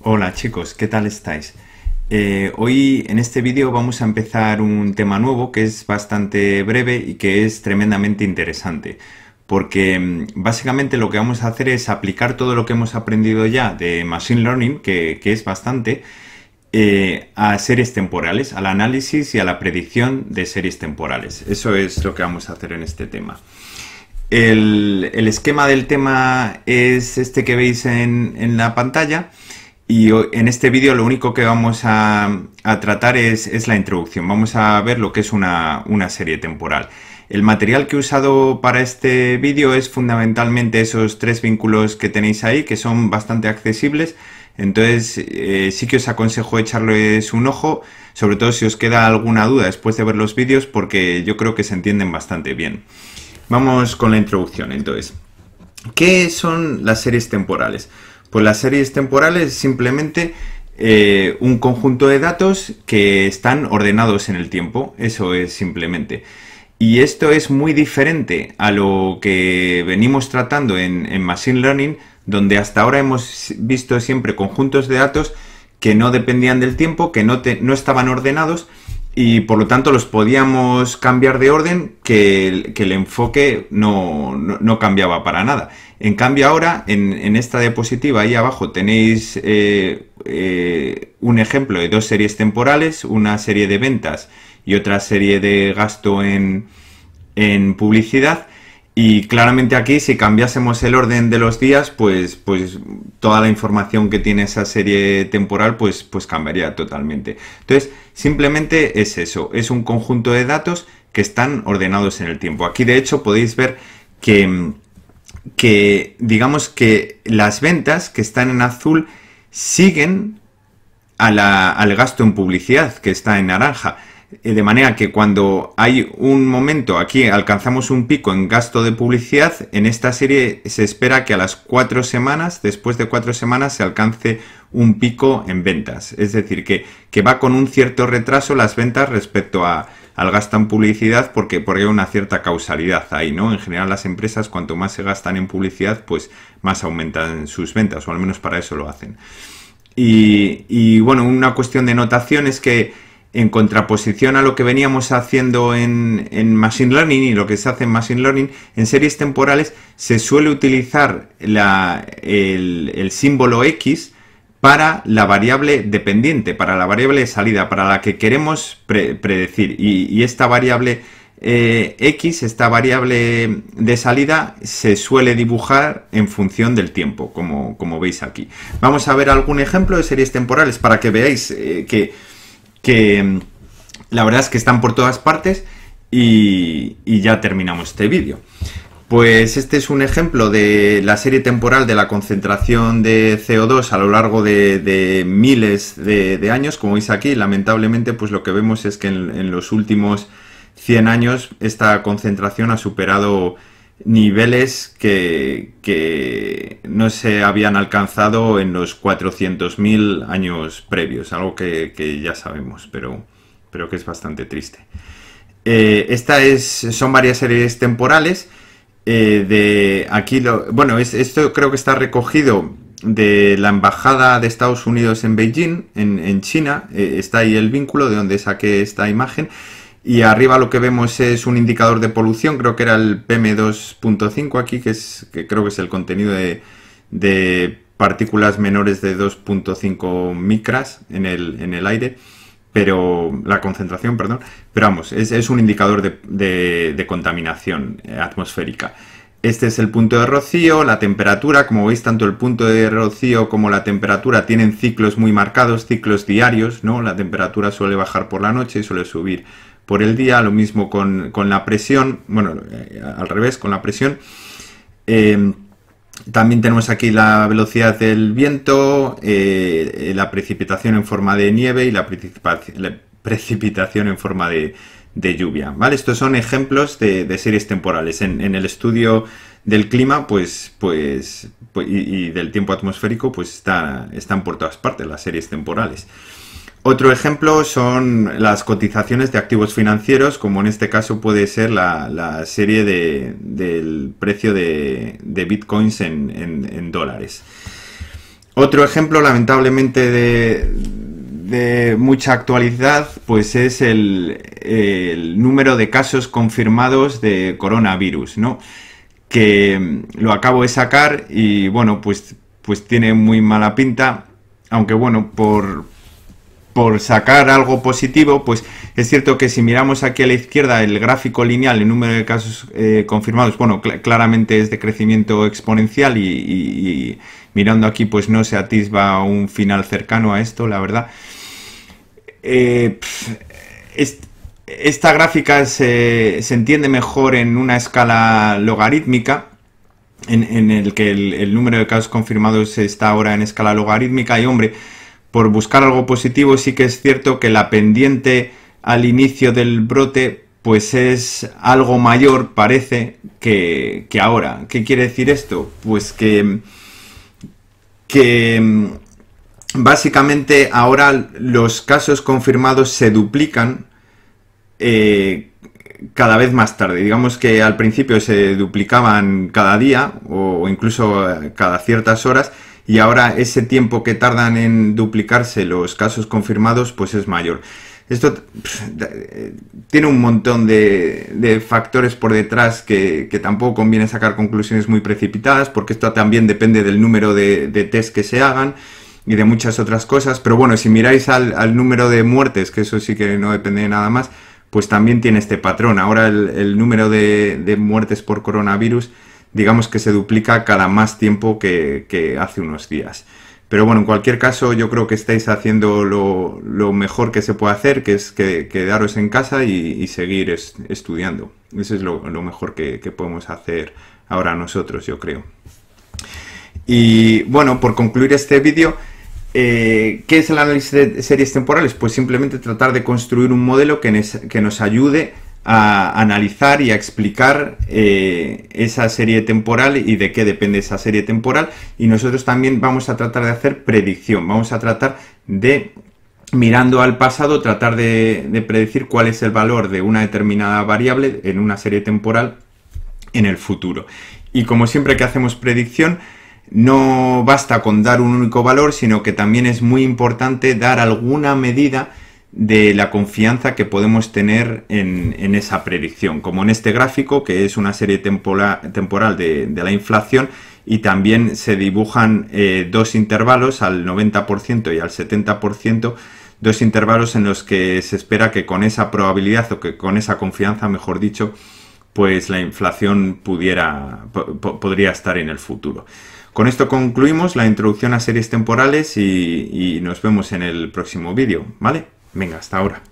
Hola chicos, ¿qué tal estáis? Hoy en este vídeo vamos a empezar un tema nuevo que es bastante breve y que es tremendamente interesante, porque básicamente lo que vamos a hacer es aplicar todo lo que hemos aprendido ya de Machine Learning, que es bastante, a series temporales, al análisis y a la predicción de series temporales. Eso es lo que vamos a hacer en este tema. El esquema del tema es este que veis en la pantalla, y en este vídeo lo único que vamos a tratar es la introducción. Vamos a ver lo que es una serie temporal. El material que he usado para este vídeo es fundamentalmente esos tres vínculos que tenéis ahí, que son bastante accesibles. Entonces sí que os aconsejo echarles un ojo, sobre todo si os queda alguna duda después de ver los vídeos, porque yo creo que se entienden bastante bien. Vamos con la introducción, entonces. ¿Qué son las series temporales? Pues las series temporales es simplemente un conjunto de datos que están ordenados en el tiempo. Eso es simplemente. Y esto es muy diferente a lo que venimos tratando en Machine Learning, donde hasta ahora hemos visto siempre conjuntos de datos que no dependían del tiempo, que no estaban ordenados, y por lo tanto los podíamos cambiar de orden, que el enfoque no cambiaba para nada. En cambio ahora, en esta diapositiva ahí abajo tenéis un ejemplo de dos series temporales, una serie de ventas y otra serie de gasto en publicidad. Y claramente aquí, si cambiásemos el orden de los días, pues toda la información que tiene esa serie temporal pues cambiaría totalmente. Entonces, simplemente es eso, es un conjunto de datos que están ordenados en el tiempo. Aquí, de hecho, podéis ver que digamos que las ventas que están en azul siguen al gasto en publicidad que está en naranja. De manera que cuando hay un momento, aquí alcanzamos un pico en gasto de publicidad, en esta serie se espera que a las 4 semanas, después de 4 semanas, se alcance un pico en ventas. Es decir, que va con un cierto retraso las ventas respecto al gasto en publicidad, porque hay una cierta causalidad ahí, ¿no? En general las empresas, cuanto más se gastan en publicidad, pues más aumentan sus ventas, o al menos para eso lo hacen. Y bueno, una cuestión de notación es que, en contraposición a lo que veníamos haciendo en Machine Learning y lo que se hace en Machine Learning, en series temporales se suele utilizar el símbolo X para la variable dependiente, para la variable de salida, para la que queremos predecir. Y esta variable X, esta variable de salida, se suele dibujar en función del tiempo, como veis aquí. Vamos a ver algún ejemplo de series temporales para que veáis que la verdad es que están por todas partes, y ya terminamos este vídeo. Pues este es un ejemplo de la serie temporal de la concentración de CO2 a lo largo de miles de años. Como veis aquí, lamentablemente, pues lo que vemos es que en los últimos 100 años esta concentración ha superado niveles que no se habían alcanzado en los 400.000 años previos, algo que ya sabemos, pero que es bastante triste. Son varias series temporales. Esto creo que está recogido de la Embajada de Estados Unidos en Beijing, en China. Está ahí el vínculo de donde saqué esta imagen. Y arriba lo que vemos es un indicador de polución, creo que era el PM2.5 aquí, que creo que es el contenido de partículas menores de 2.5 micras en el aire, pero la concentración, perdón. Pero vamos, es un indicador de contaminación atmosférica. Este es el punto de rocío, la temperatura. Como veis, tanto el punto de rocío como la temperatura tienen ciclos muy marcados, ciclos diarios, ¿no? La temperatura suele bajar por la noche y suele subir por el día. Lo mismo con la presión, bueno, al revés, con la presión. También tenemos aquí la velocidad del viento, la precipitación en forma de nieve y la precipitación en forma de lluvia, ¿vale? Estos son ejemplos de series temporales. En el estudio del clima y del tiempo atmosférico, pues están por todas partes las series temporales. Otro ejemplo son las cotizaciones de activos financieros, como en este caso puede ser la serie del precio de bitcoins en dólares. Otro ejemplo, lamentablemente, de mucha actualidad, pues es el número de casos confirmados de coronavirus, ¿no? Que lo acabo de sacar y, bueno, pues tiene muy mala pinta, aunque, bueno, por sacar algo positivo, pues es cierto que si miramos aquí a la izquierda el gráfico lineal, el número de casos confirmados, bueno, claramente es de crecimiento exponencial y mirando aquí pues no se atisba un final cercano a esto, la verdad. Esta gráfica se entiende mejor en una escala logarítmica, en el que el número de casos confirmados está ahora en escala logarítmica y, hombre, por buscar algo positivo, sí que es cierto que la pendiente al inicio del brote pues es algo mayor, parece, que ahora. ¿Qué quiere decir esto? Pues que básicamente ahora los casos confirmados se duplican cada vez más tarde. Digamos que al principio se duplicaban cada día o incluso cada ciertas horas, y ahora ese tiempo que tardan en duplicarse los casos confirmados pues es mayor. Esto tiene un montón de factores por detrás que tampoco conviene sacar conclusiones muy precipitadas, porque esto también depende del número de test que se hagan y de muchas otras cosas. Pero bueno, si miráis al número de muertes, que eso sí que no depende de nada más, pues también tiene este patrón. Ahora el número de muertes por coronavirus, digamos que se duplica cada más tiempo que hace unos días. Pero bueno, en cualquier caso, yo creo que estáis haciendo lo mejor que se puede hacer, que es quedaros en casa y seguir estudiando. Eso es lo mejor que podemos hacer ahora nosotros, yo creo. Y bueno, por concluir este vídeo, ¿qué es el análisis de series temporales? Pues simplemente tratar de construir un modelo que nos ayude a analizar y a explicar esa serie temporal y de qué depende esa serie temporal. Y nosotros también vamos a tratar de hacer predicción, vamos a tratar de, mirando al pasado, tratar de predecir cuál es el valor de una determinada variable en una serie temporal en el futuro. Y como siempre que hacemos predicción, no basta con dar un único valor, sino que también es muy importante dar alguna medida de la confianza que podemos tener en esa predicción, como en este gráfico, que es una serie temporal de la inflación, y también se dibujan dos intervalos, al 90% y al 70%, dos intervalos en los que se espera que con esa probabilidad, o que con esa confianza, mejor dicho, pues la inflación podría estar en el futuro. Con esto concluimos la introducción a series temporales y nos vemos en el próximo vídeo, ¿vale? Venga, hasta ahora.